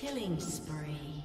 Killing spree.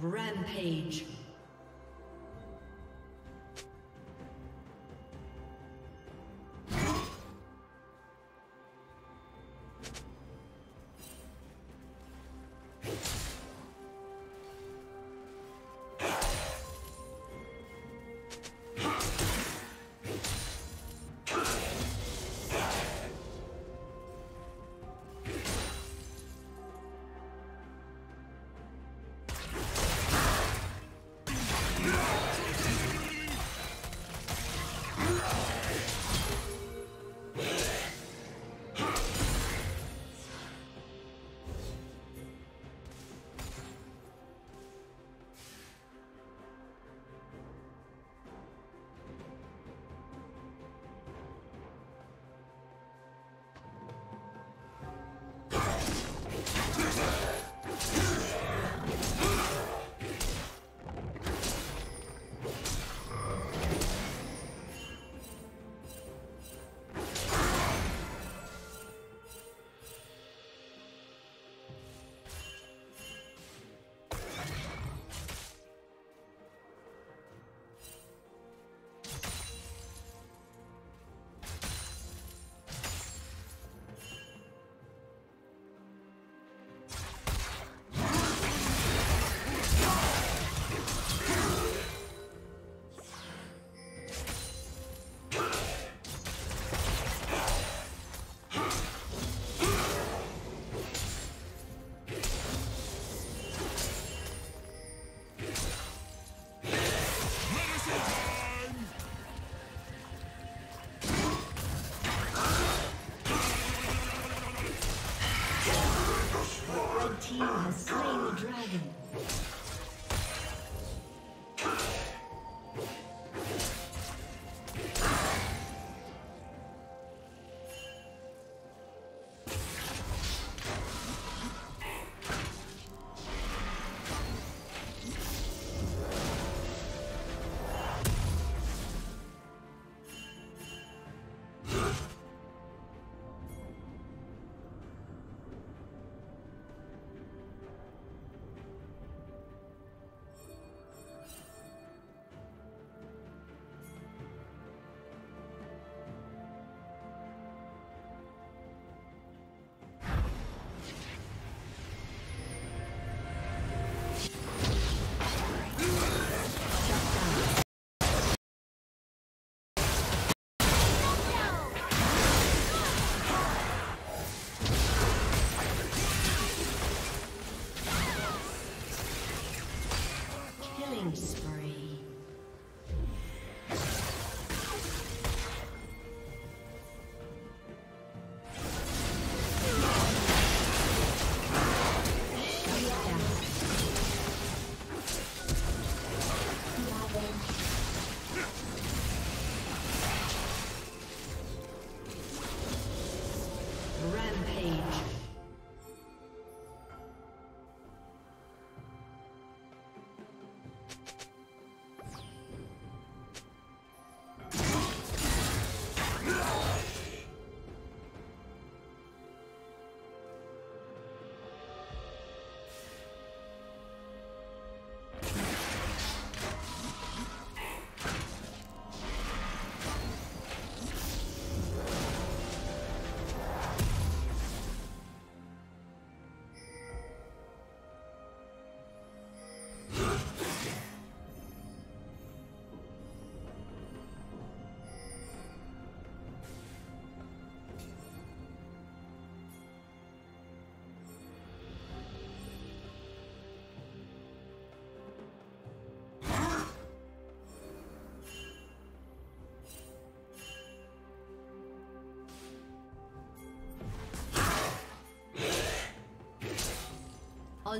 Rampage.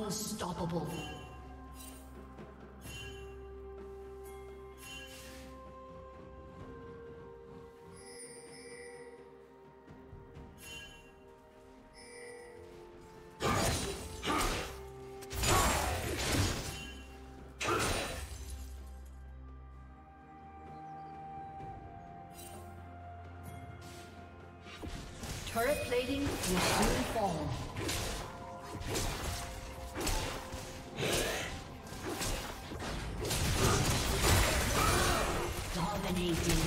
Unstoppable. Turret plating will soon fall. Dominating.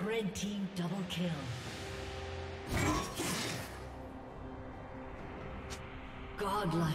Red team double kill. Godlike.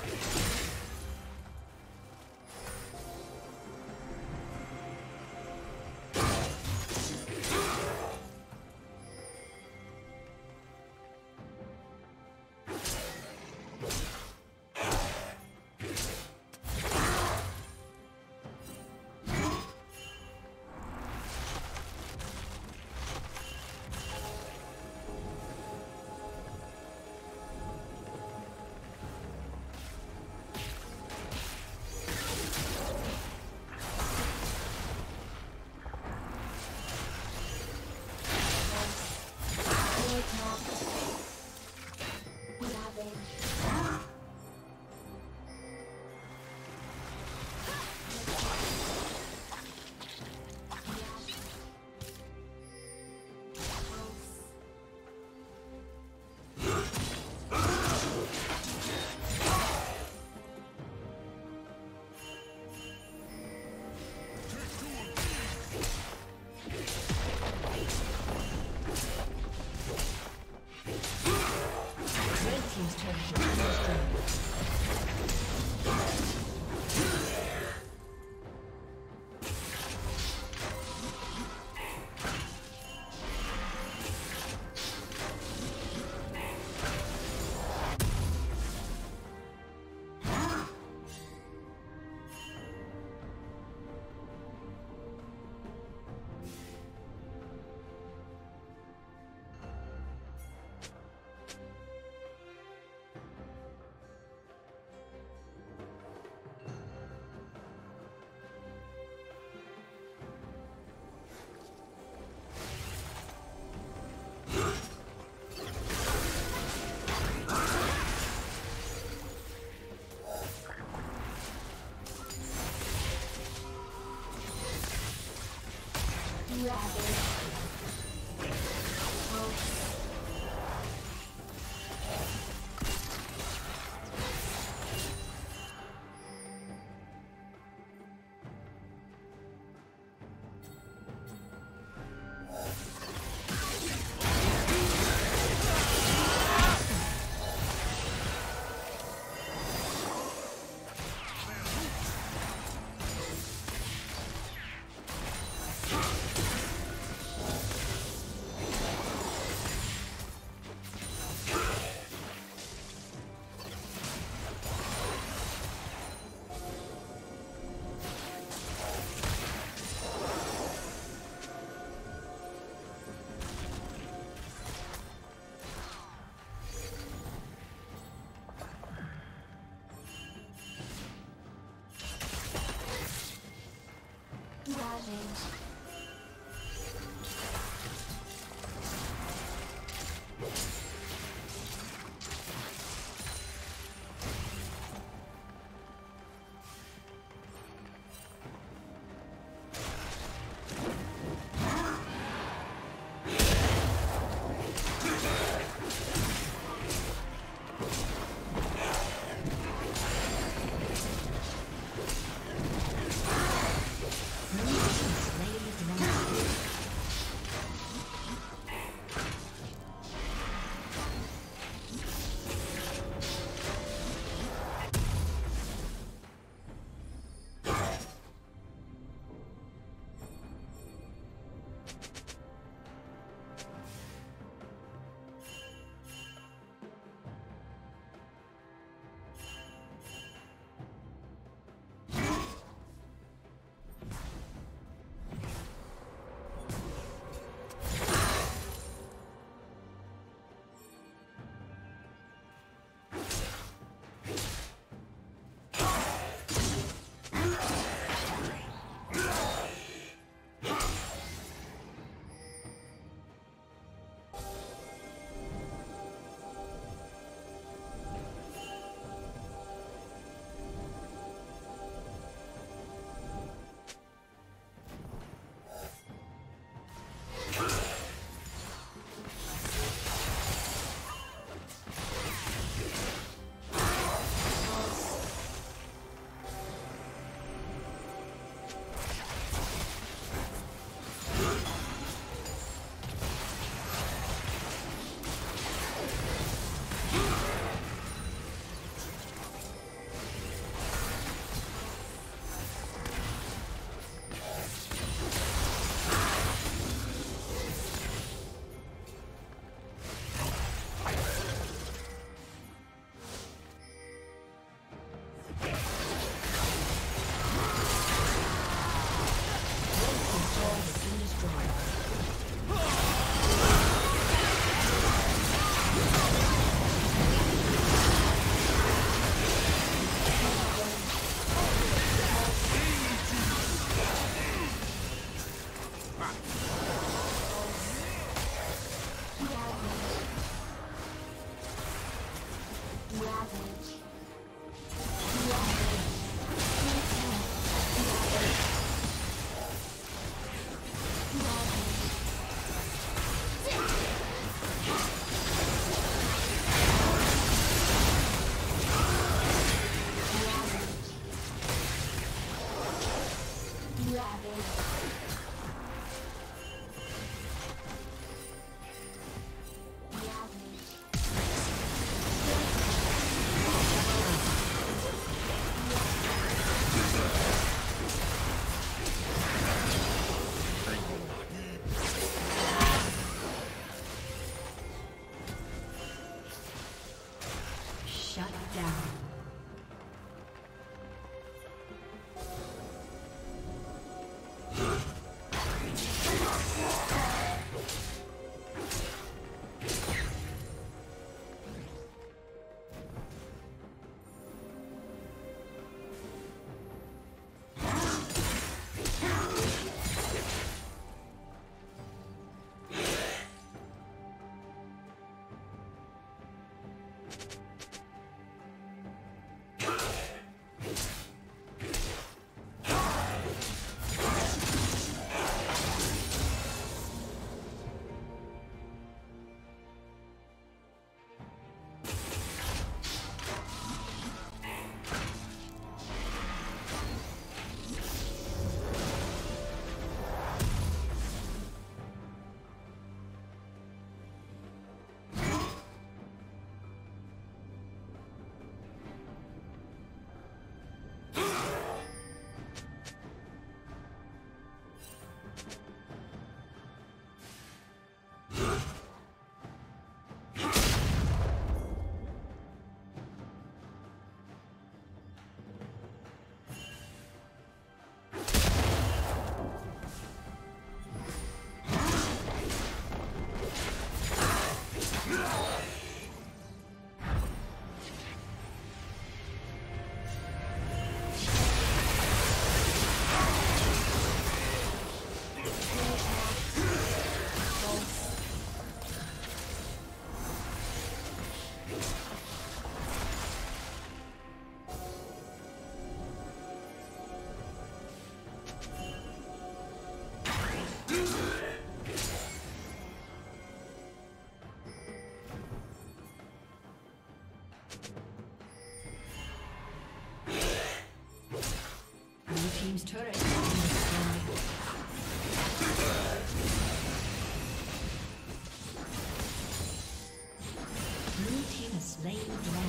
Slain team's turret has been destroyed. Blue team has slain the dragon.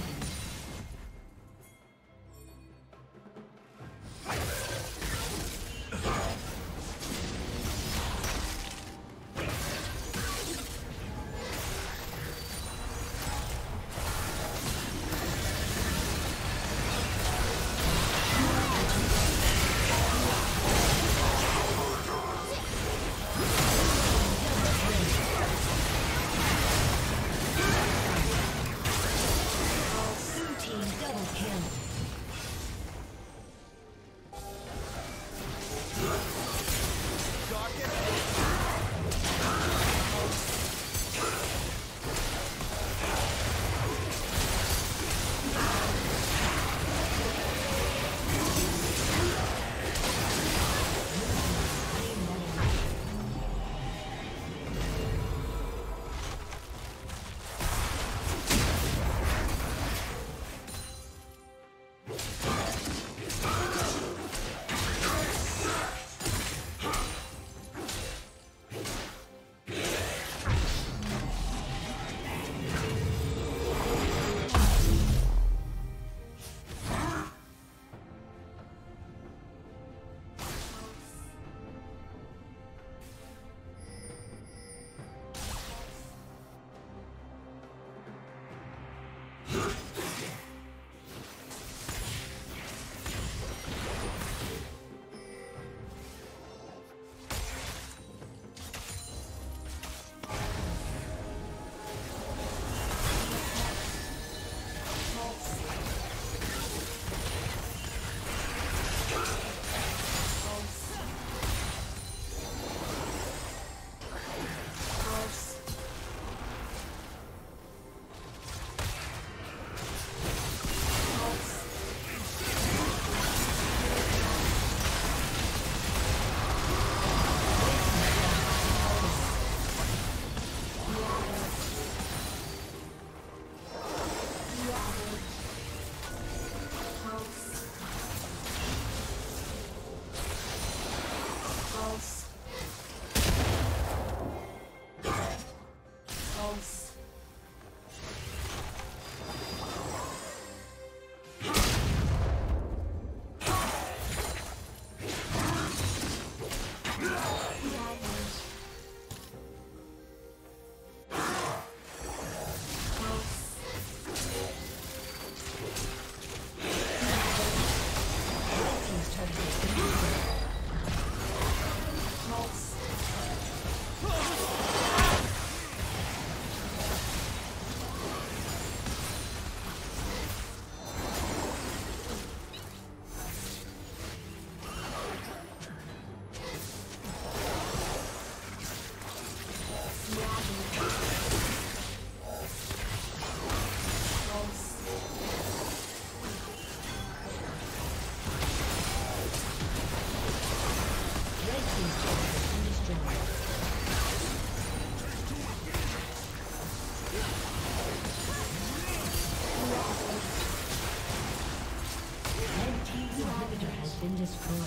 Been destroyed.